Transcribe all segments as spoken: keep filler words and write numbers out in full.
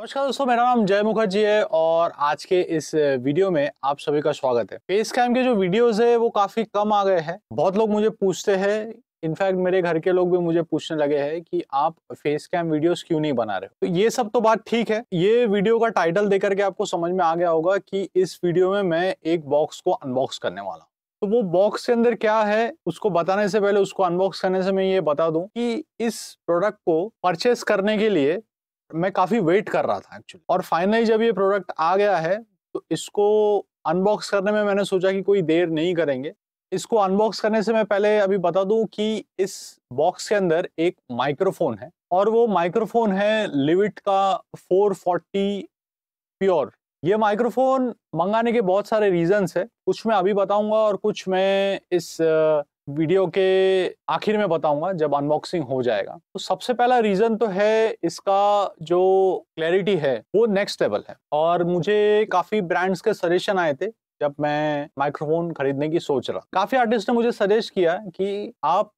नमस्कार दोस्तों, मेरा नाम जय मुखर्जी है और आज के इस वीडियो में आप सभी का स्वागत है। फेस कैम के जो वीडियोस है वो काफी कम आ गए हैं। बहुत लोग मुझे पूछते हैं, इनफैक्ट मेरे घर के लोग भी मुझे पूछने लगे हैं कि आप फेस कैम वीडियोस क्यों नहीं बना रहे हो। तो ये सब तो बात ठीक है। ये वीडियो का टाइटल देख करके आपको समझ में आ गया होगा कि इस वीडियो में मैं एक बॉक्स को अनबॉक्स करने वाला हूँ। तो वो बॉक्स के अंदर क्या है उसको बताने से पहले, उसको अनबॉक्स करने से मैं ये बता दूं कि इस प्रोडक्ट को परचेस करने के लिए मैं काफ़ी वेट कर रहा था एक्चुअली, और फाइनली जब ये प्रोडक्ट आ गया है तो इसको अनबॉक्स करने में मैंने सोचा कि कोई देर नहीं करेंगे। इसको अनबॉक्स करने से मैं पहले अभी बता दूं कि इस बॉक्स के अंदर एक माइक्रोफोन है और वो माइक्रोफोन है लिविट का फोर फोर्टी प्योर। ये माइक्रोफोन मंगाने के बहुत सारे रीजंस है, कुछ मैं अभी बताऊंगा और कुछ मैं इस वीडियो के आखिर में बताऊंगा जब अनबॉक्सिंग हो जाएगा। तो सबसे पहला रीजन तो है इसका जो क्लैरिटी है वो नेक्स्ट लेवल है, और मुझे काफी ब्रांड्स के सजेशन आए थे जब मैं माइक्रोफोन खरीदने की सोच रहा। काफी आर्टिस्ट ने मुझे सजेस्ट किया कि आप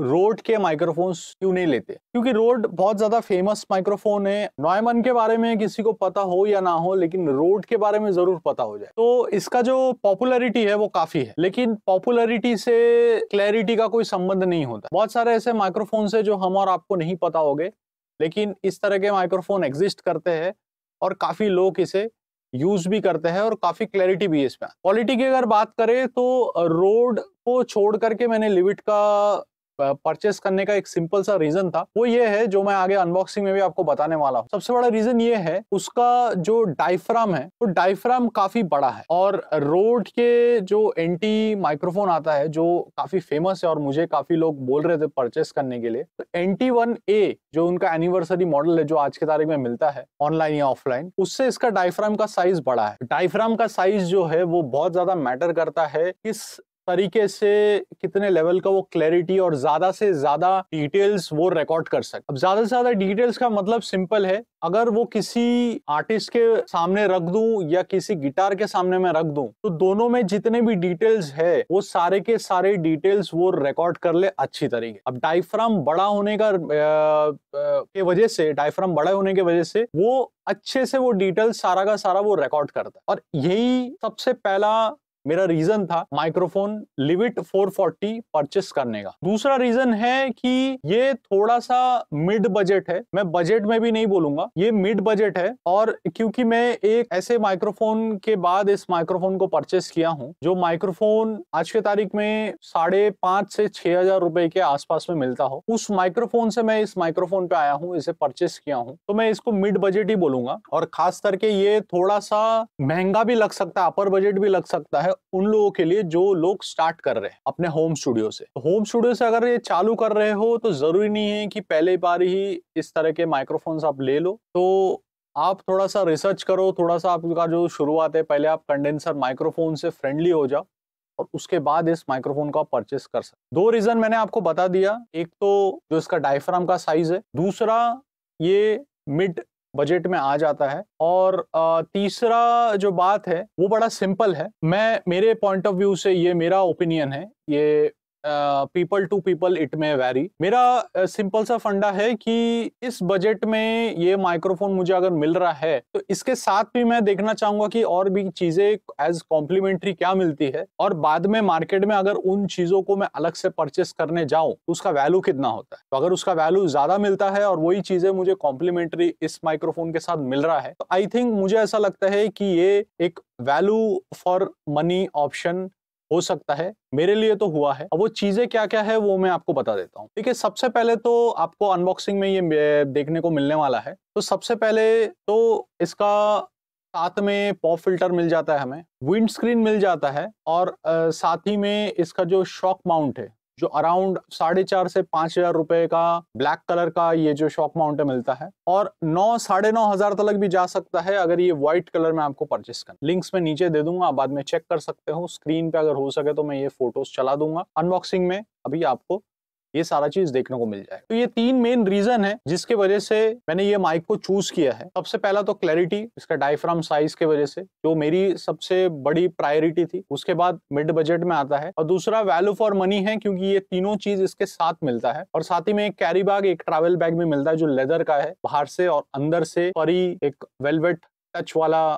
रोड के माइक्रोफोन्स क्यों नहीं लेते, क्योंकि रोड बहुत ज्यादा फेमस माइक्रोफोन है। नॉयमन के बारे में किसी को पता हो या ना हो, लेकिन रोड के बारे में जरूर पता हो जाए। तो इसका जो पॉपुलैरिटी है वो काफी है, लेकिन पॉपुलैरिटी से क्लैरिटी का कोई संबंध नहीं होता। बहुत सारे ऐसे माइक्रोफोन्स है जो हम और आपको नहीं पता होंगे, लेकिन इस तरह के माइक्रोफोन एग्जिस्ट करते हैं और काफी लोग इसे यूज भी करते हैं और काफी क्लैरिटी भी है इसमें। क्वालिटी की अगर बात करें तो रोड को छोड़ करके मैंने लिविट का परचेस करने का एक सिंपल सा रीजन था, वो ये है जो मैं आगे अनबॉक्सिंग में भी आपको बताने वाला हूँ। सबसे बड़ा रीजन ये है उसका जो डायफ्राम है वो तो डायफ्राम काफी बड़ा है, और रोड के जो एंटी माइक्रोफोन आता है जो काफी फेमस है और मुझे काफी लोग बोल रहे थे परचेस करने के लिए, तो एंटी वन ए जो उनका एनिवर्सरी मॉडल है जो आज की तारीख में मिलता है ऑनलाइन या ऑफलाइन, उससे इसका डायफ्राम का साइज बड़ा है। डायफ्राम का साइज जो है वो बहुत ज्यादा मैटर करता है, किस तरीके से कितने लेवल का वो क्लैरिटी और ज्यादा से ज्यादा डिटेल्स वो रिकॉर्ड कर सके। अब ज्यादा से ज्यादा डिटेल्स का मतलब सिंपल है, अगर वो किसी आर्टिस्ट के सामने रख दूं या किसी गिटार के सामने मैं रख दूं तो दोनों में जितने भी डिटेल्स है वो सारे के सारे डिटेल्स वो रिकॉर्ड कर ले अच्छी तरीके। अब डायफ्राम बड़ा होने का के वजह से डायफ्राम बड़ा होने की वजह से वो अच्छे से वो डिटेल्स सारा का सारा वो रिकॉर्ड करता है, और यही सबसे पहला मेरा रीजन था microphone Lewitt four forty purchase करने का। दूसरा रीजन है कि ये थोड़ा सा मिड बजट है, मैं बजट में भी नहीं बोलूंगा, ये मिड बजट है, और क्योंकि मैं एक ऐसे माइक्रोफोन के बाद इस माइक्रोफोन को परचेस किया हूं जो माइक्रोफोन आज के तारीख में साढ़े पांच से छह हजार रुपए के आसपास में मिलता हो, उस माइक्रोफोन से मैं इस माइक्रोफोन पे आया हूँ, इसे परचेस किया हूँ, तो मैं इसको मिड बजट ही बोलूंगा। और खास करके ये थोड़ा सा महंगा भी लग सकता है, अपर बजट भी लग सकता है उन लोगों के लिए जो लोग स्टार्ट कर रहे हैं अपने होम स्टूडियो से। होम स्टूडियो से अगर ये चालू कर रहे हो तो जरूरी नहीं है कि पहले बार ही इस तरह के माइक्रोफोन्स आप ले लो, तो आप थोड़ा सा रिसर्च करो, थोड़ा सा आपका जो शुरुआत है पहले आप कंडेंसर माइक्रोफोन से फ्रेंडली हो जाओ और उसके बाद इस माइक्रोफोन का परचेस कर सकते। दो रीजन मैंने आपको बता दिया, एक तो जो इसका डायफ्राम का साइज है, दूसरा ये मिड बजट में आ जाता है, और तीसरा जो बात है वो बड़ा सिंपल है। मैं मेरे पॉइंट ऑफ व्यू से, ये मेरा ओपिनियन है, ये people to people it may vary. मेरा सिंपल सा फंडा है कि इस बजट में ये माइक्रोफोन मुझे अगर मिल रहा है तो इसके साथ भी मैं देखना चाहूंगा कि और भी चीजें एज कॉम्प्लीमेंट्री क्या मिलती है, और बाद में मार्केट में अगर उन चीजों को मैं अलग से परचेस करने जाऊं तो उसका वैल्यू कितना होता है। तो अगर उसका वैल्यू ज्यादा मिलता है और वही चीजें मुझे कॉम्प्लीमेंट्री इस माइक्रोफोन के साथ मिल रहा है तो आई थिंक मुझे ऐसा लगता है कि ये एक वैल्यू फॉर मनी ऑप्शन हो सकता है, मेरे लिए तो हुआ है। अब वो चीजें क्या क्या है वो मैं आपको बता देता हूँ। ठीक है, सबसे पहले तो आपको अनबॉक्सिंग में ये देखने को मिलने वाला है। तो सबसे पहले तो इसका साथ में पॉप फिल्टर मिल जाता है, हमें विंड स्क्रीन मिल जाता है, और आ, साथ ही में इसका जो शॉक माउंट है जो अराउंड साढ़े चार से पांच हजार रुपए का ब्लैक कलर का ये जो शॉक माउंट मिलता है, और नौ साढ़े नौ हजार तक भी जा सकता है अगर ये व्हाइट कलर में आपको परचेस करना। लिंक्स में नीचे दे दूंगा, आप बाद में चेक कर सकते हो। स्क्रीन पे अगर हो सके तो मैं ये फोटोज चला दूंगा, अनबॉक्सिंग में अभी आपको ये सारा चीज देखने को मिल जाएगा। तो ये तीन मेन रीजन है जिसके वजह से मैंने ये माइक को चूज किया है। सबसे पहला तो क्लैरिटी, इसका डायफ्राम साइज के वजह से, जो मेरी सबसे बड़ी प्रायोरिटी थी। उसके बाद मिड बजट में आता है, और दूसरा वैल्यू फॉर मनी है क्योंकि ये तीनों चीज इसके साथ मिलता है। और साथ ही में एक कैरी बैग, एक ट्रैवल बैग में मिलता है जो लेदर का है बाहर से और अंदर से, और ही एक वेलवेट टच वाला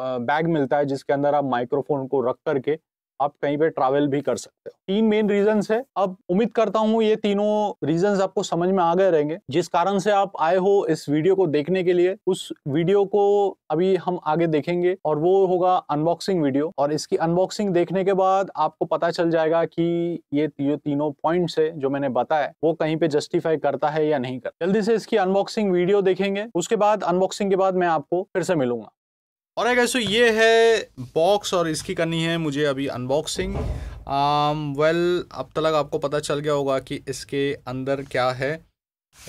बैग मिलता है जिसके अंदर आप माइक्रोफोन को रख करके आप कहीं पे ट्रैवल भी कर सकते हो। तीन मेन रीजंस है। अब उम्मीद करता हूँ ये तीनों रीजंस आपको समझ में आ गए रहेंगे जिस कारण से आप आए हो इस वीडियो को देखने के लिए। उस वीडियो को अभी हम आगे देखेंगे और वो होगा अनबॉक्सिंग वीडियो, और इसकी अनबॉक्सिंग देखने के बाद आपको पता चल जाएगा कि ये जो तीनों पॉइंट्स है जो मैंने बताया वो कहीं पे जस्टिफाई करता है या नहीं करता। जल्दी से इसकी अनबॉक्सिंग वीडियो देखेंगे, उसके बाद अनबॉक्सिंग के बाद मैं आपको फिर से मिलूंगा। और एक ऐसे ये है बॉक्स और इसकी करनी है मुझे अभी अनबॉक्सिंग। आम वेल अब तक आपको पता चल गया होगा कि इसके अंदर क्या है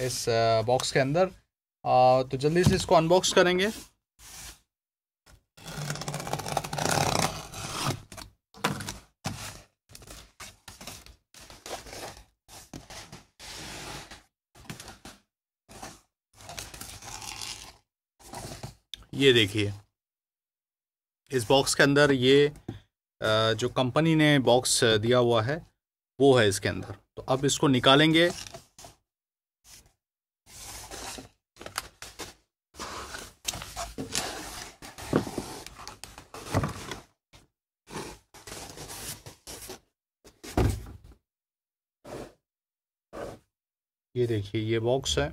इस बॉक्स के अंदर। आ, तो जल्दी से इसको अनबॉक्स करेंगे। ये देखिए इस बॉक्स के अंदर ये जो कंपनी ने बॉक्स दिया हुआ है वो है इसके अंदर। तो अब इसको निकालेंगे। ये देखिए ये बॉक्स है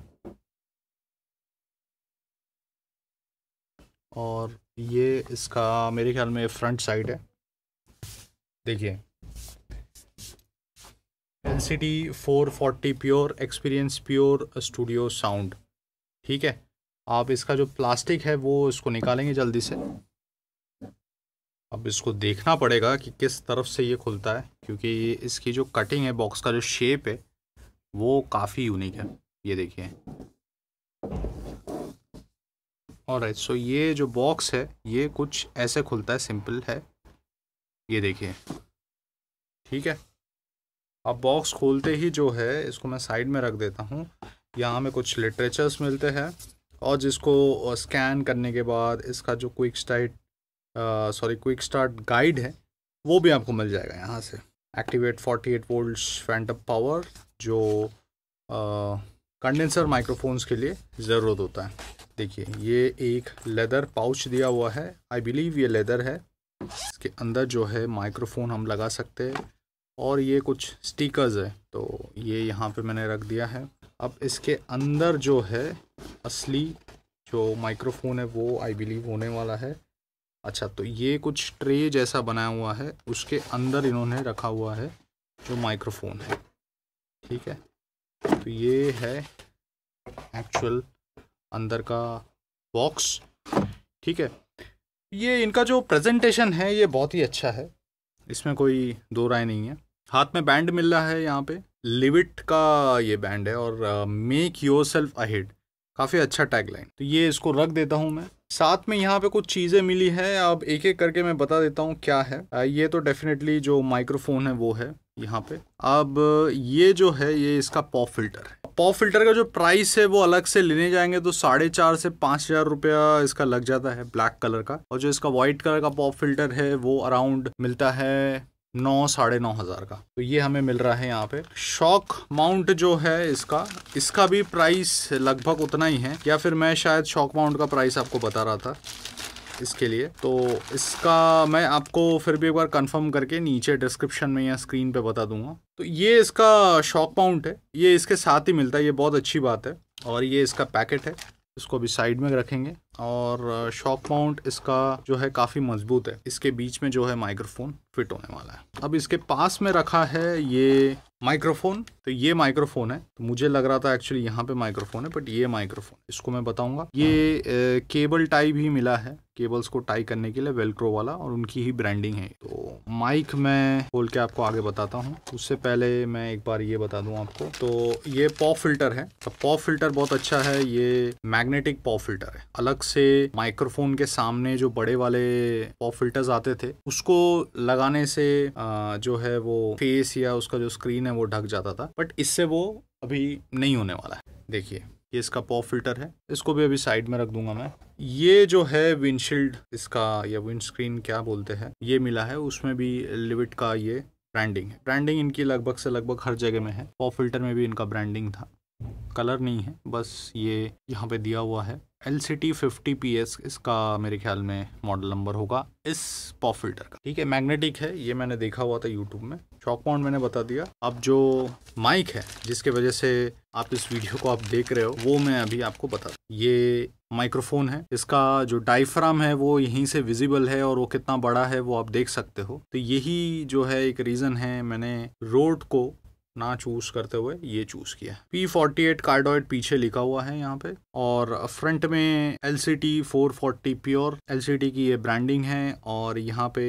और ये इसका मेरे ख्याल में फ्रंट साइड है। देखिए L C T four forty pure experience pure studio sound, ठीक है। आप इसका जो प्लास्टिक है वो इसको निकालेंगे जल्दी से। अब इसको देखना पड़ेगा कि किस तरफ से ये खुलता है क्योंकि ये इसकी जो कटिंग है, बॉक्स का जो शेप है वो काफ़ी यूनिक है। ये देखिए ऑलराइट, सो ये जो बॉक्स है ये कुछ ऐसे खुलता है, सिंपल है। ये देखिए ठीक है। अब बॉक्स खोलते ही जो है इसको मैं साइड में रख देता हूँ। यहाँ में कुछ लिटरेचर्स मिलते हैं और जिसको स्कैन करने के बाद इसका जो quick start sorry quick start guide है वो भी आपको मिल जाएगा यहाँ से। Activate forty eight volt phantom power जो कंडेंसर माइक्रोफोन्स के लिए ज़रूरत होता है। देखिए ये एक लेदर पाउच दिया हुआ है, आई बिलीव ये लेदर है। इसके अंदर जो है माइक्रोफोन हम लगा सकते हैं और ये कुछ स्टिकर्स है तो ये यहाँ पे मैंने रख दिया है। अब इसके अंदर जो है असली जो माइक्रोफोन है वो आई बिलीव होने वाला है। अच्छा, तो ये कुछ ट्रे जैसा बनाया हुआ है उसके अंदर इन्होंने रखा हुआ है जो माइक्रोफोन है, ठीक है। तो ये है एक्चुअल अंदर का बॉक्स, ठीक है। ये इनका जो प्रेजेंटेशन है ये बहुत ही अच्छा है, इसमें कोई दो राय नहीं है। हाथ में बैंड मिल रहा है, यहाँ पे लिविट का ये बैंड है और मेक योरसेल्फ अहेड, काफ़ी अच्छा टैगलाइन। तो ये इसको रख देता हूँ मैं। साथ में यहाँ पे कुछ चीज़ें मिली है, अब एक एक करके मैं बता देता हूँ क्या है। ये तो डेफिनेटली जो माइक्रोफोन है वो है यहाँ पे। अब ये जो है ये इसका पॉप फिल्टर है। पॉप फिल्टर का जो प्राइस है वो अलग से लेने जाएंगे तो साढ़े चार से पाँच हज़ार रुपया इसका लग जाता है ब्लैक कलर का, और जो इसका वाइट कलर का पॉप फिल्टर है वो अराउंड मिलता है नौ साढ़े नौ हज़ार का। तो ये हमें मिल रहा है यहाँ पे। शॉक माउंट जो है इसका इसका भी प्राइस लगभग उतना ही है, या फिर मैं शायद शॉक माउंट का प्राइस आपको बता रहा था इसके लिए। तो इसका मैं आपको फिर भी एक बार कंफर्म करके नीचे डिस्क्रिप्शन में या स्क्रीन पे बता दूंगा। तो ये इसका शॉक माउंट है, ये इसके साथ ही मिलता है, ये बहुत अच्छी बात है। और ये इसका पैकेट है, इसको भी साइड में रखेंगे। और शॉक माउंट इसका जो है काफ़ी मजबूत है, इसके बीच में जो है माइक्रोफोन फिट होने वाला है। अब इसके पास में रखा है ये माइक्रोफोन, तो ये माइक्रोफोन है। तो मुझे लग रहा था एक्चुअली यहाँ पे माइक्रोफोन है बट ये माइक्रोफोन, इसको मैं बताऊंगा। ये ए, केबल टाई भी मिला है, केबल्स को टाई करने के लिए वेलक्रो वाला, और उनकी ही ब्रांडिंग है। तो माइक मैं खोल के आपको आगे बताता हूँ, उससे पहले मैं एक बार ये बता दूँ आपको। तो ये पॉप फिल्टर है, तो पॉप फिल्टर बहुत अच्छा है, ये मैग्नेटिक पॉप फिल्टर है, अलग से माइक्रोफोन के सामने जो बड़े वाले पॉप फिल्टर्स आते थे उसको लगाने से जो है वो फेस या उसका जो स्क्रीन है वो ढक जाता था, बट इससे वो अभी नहीं होने वाला है। देखिए ये इसका पॉप फिल्टर है, इसको भी अभी साइड में रख दूंगा मैं। ये जो है विंडशील्ड इसका या विंडस्क्रीन क्या बोलते हैं ये मिला है, उसमें भी लिविट का ये ब्रांडिंग है। ब्रांडिंग इनकी लगभग से लगभग हर जगह में है, पॉप फिल्टर में भी इनका ब्रांडिंग था। कलर नहीं है, बस ये यहाँ पे दिया हुआ है L C T fifty P S इसका मेरे ख्याल में मॉडल नंबर होगा इस पॉप फिल्टर का। ठीक है, मैग्नेटिक है, ये मैंने देखा हुआ था यूट्यूब में। शॉक माउंट मैंने बता दिया। अब जो माइक है जिसके वजह से आप इस वीडियो को आप देख रहे हो वो मैं अभी आपको बता दूं। ये माइक्रोफोन है, इसका जो डायफ्राम है वो यहीं से विजिबल है और वो कितना बड़ा है वो आप देख सकते हो। तो यही जो है एक रीज़न है मैंने रोड को ना चूज करते हुए ये चूज किया है। पी फोर्टी एट कार्डोइड पीछे लिखा हुआ है यहाँ पे, और फ्रंट में L C T four forty pure L C T की ये ब्रांडिंग है, और यहाँ पे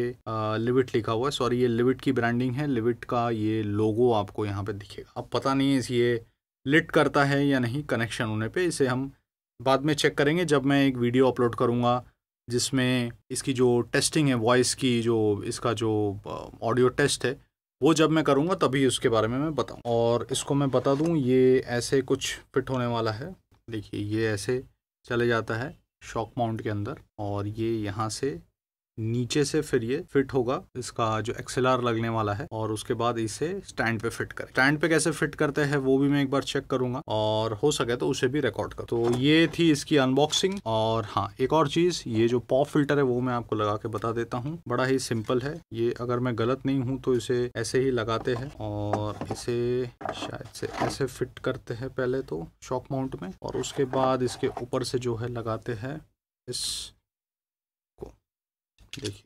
लिविट लिखा हुआ है। सॉरी, ये लिविट की ब्रांडिंग है, लिविट का ये लोगो आपको यहाँ पे दिखेगा। अब पता नहीं ये लिट करता है या नहीं कनेक्शन होने पे, इसे हम बाद में चेक करेंगे जब मैं एक वीडियो अपलोड करूँगा जिसमें इसकी जो टेस्टिंग है वॉइस की, जो इसका जो ऑडियो टेस्ट है वो जब मैं करूँगा तभी उसके बारे में मैं बताऊँ। और इसको मैं बता दूँ, ये ऐसे कुछ फिट होने वाला है। देखिए ये ऐसे चले जाता है शॉक माउंट के अंदर, और ये यहाँ से नीचे से फिर ये फिट होगा, इसका जो एक्सएलआर लगने वाला है, और उसके बाद इसे स्टैंड पे फिट करें। स्टैंड पे कैसे फिट करते हैं वो भी मैं एक बार चेक करूँगा, और हो सके तो उसे भी रिकॉर्ड कर। तो ये थी इसकी अनबॉक्सिंग। और हाँ, एक और चीज़, ये जो पॉप फिल्टर है वो मैं आपको लगा के बता देता हूँ। बड़ा ही सिंपल है ये, अगर मैं गलत नहीं हूँ तो इसे ऐसे ही लगाते हैं, और इसे शायद से ऐसे फिट करते हैं पहले तो शॉक माउंट में, और उसके बाद इसके ऊपर से जो है लगाते हैं इस। देखिए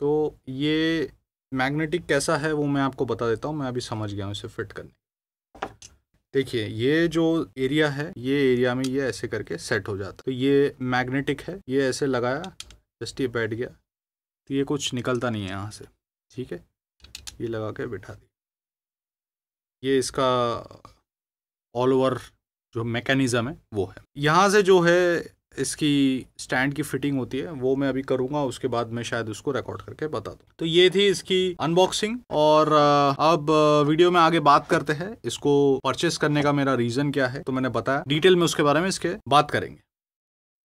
तो ये मैग्नेटिक कैसा है वो मैं आपको बता देता हूँ, मैं अभी समझ गया हूँ इसे फिट करने। देखिए ये जो एरिया है, ये एरिया में ये ऐसे करके सेट हो जाता है। तो ये मैग्नेटिक है, ये ऐसे लगाया जस्ट ये बैठ गया, तो ये कुछ निकलता नहीं है यहाँ से। ठीक है, ये लगा के बिठा दी। ये इसका ऑल ओवर जो मैकेनिज़्म है वो है। यहाँ से जो है इसकी स्टैंड की फिटिंग होती है वो मैं अभी करूँगा, उसके बाद मैं शायद उसको रिकॉर्ड करके बता दूँ। तो ये थी इसकी अनबॉक्सिंग, और अब वीडियो में आगे बात करते हैं इसको परचेस करने का मेरा रीज़न क्या है। तो मैंने बताया डिटेल में, उसके बारे में इसके बात करेंगे।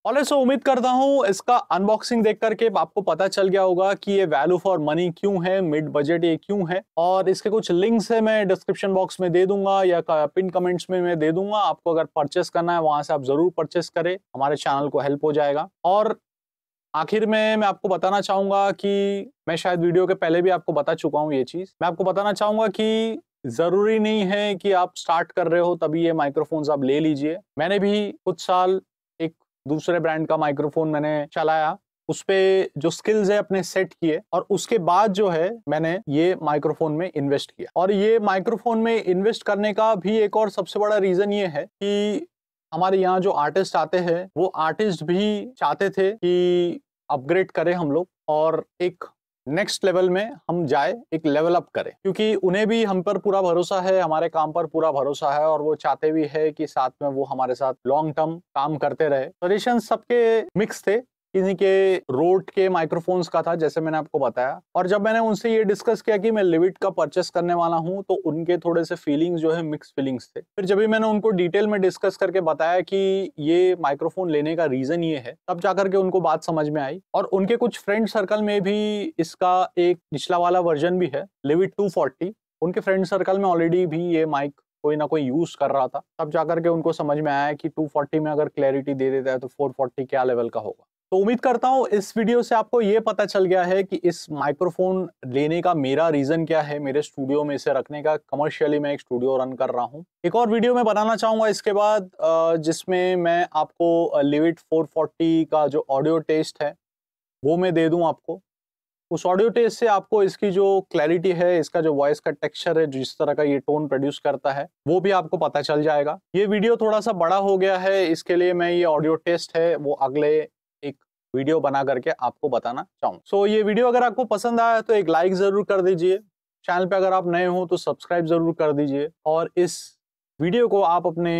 और सो उम्मीद करता हूँ इसका अनबॉक्सिंग देख करके आपको पता चल गया होगा कि ये वैल्यू फॉर मनी क्यों है, मिड बजट ये क्यों है, और इसके कुछ लिंक्स है मैं डिस्क्रिप्शन बॉक्स में दे दूंगा या पिन कमेंट्स में मैं दे दूंगा। आपको अगर परचेस करना है वहां से आप जरूर परचेस करें, हमारे चैनल को हेल्प हो जाएगा। और आखिर में मैं आपको बताना चाहूंगा कि मैं शायद वीडियो के पहले भी आपको बता चुका हूँ ये चीज़, मैं आपको बताना चाहूंगा कि जरूरी नहीं है कि आप स्टार्ट कर रहे हो तभी ये माइक्रोफोन्स आप ले लीजिए। मैंने भी कुछ साल एक दूसरे ब्रांड का माइक्रोफोन मैंने चलाया, उस पे जो स्किल्स है अपने सेट किए, और उसके बाद जो है मैंने ये माइक्रोफोन में इन्वेस्ट किया। और ये माइक्रोफोन में इन्वेस्ट करने का भी एक और सबसे बड़ा रीजन ये है कि हमारे यहाँ जो आर्टिस्ट आते हैं वो आर्टिस्ट भी चाहते थे कि अपग्रेड करें हम लोग, और एक नेक्स्ट लेवल में हम जाए, एक लेवल अप करें, क्योंकि उन्हें भी हम पर पूरा भरोसा है, हमारे काम पर पूरा भरोसा है, और वो चाहते भी है कि साथ में वो हमारे साथ लॉन्ग टर्म काम करते रहे। सजेशन सबके मिक्स थे, किसी के रोड के माइक्रोफोन्स का था जैसे मैंने आपको बताया, और जब मैंने उनसे ये डिस्कस किया कि मैं लिविट का परचेस करने वाला हूँ तो उनके थोड़े से फीलिंग्स जो है मिक्स फीलिंग्स थे। फिर जब भी मैंने उनको डिटेल में डिस्कस करके बताया कि ये माइक्रोफोन लेने का रीज़न ये है, तब जाकर के उनको बात समझ में आई। और उनके कुछ फ्रेंड सर्कल में भी इसका एक निचला वाला वर्जन भी है लिविट टू फोर्टी, उनके फ्रेंड सर्कल में ऑलरेडी भी ये माइक कोई ना कोई यूज़ कर रहा था, तब जाकर के उनको समझ में आया कि टू फोर्टी में अगर क्लैरिटी दे देता है तो फोर फोर्टी क्या लेवल का होगा। तो उम्मीद करता हूँ इस वीडियो से आपको ये पता चल गया है कि इस माइक्रोफोन लेने का मेरा रीज़न क्या है, मेरे स्टूडियो में इसे रखने का। कमर्शियली मैं एक स्टूडियो रन कर रहा हूँ। एक और वीडियो मैं बनाना चाहूँगा इसके बाद, जिसमें मैं आपको लिविट फोर फोर्टी का जो ऑडियो टेस्ट है वो मैं दे दूँ आपको। उस ऑडियो टेस्ट से आपको इसकी जो क्लैरिटी है, इसका जो वॉइस का टेक्सचर है, जिस तरह का ये टोन प्रोड्यूस करता है वो भी आपको पता चल जाएगा। ये वीडियो थोड़ा सा बड़ा हो गया है, इसके लिए मैं ये ऑडियो टेस्ट है वो अगले वीडियो बना करके आपको बताना चाहूँ। सो so, ये वीडियो अगर आपको पसंद आया तो एक लाइक जरूर कर दीजिए, चैनल पे अगर आप नए हो तो सब्सक्राइब जरूर कर दीजिए, और इस वीडियो को आप अपने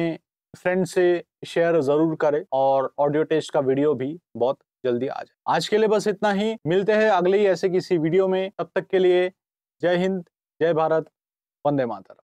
फ्रेंड से शेयर जरूर करें और ऑडियो टेस्ट का वीडियो भी बहुत जल्दी आ जाए। आज के लिए बस इतना ही, मिलते हैं अगले ही ऐसे किसी वीडियो में। तब तक के लिए जय हिंद, जय भारत, वंदे मातरम।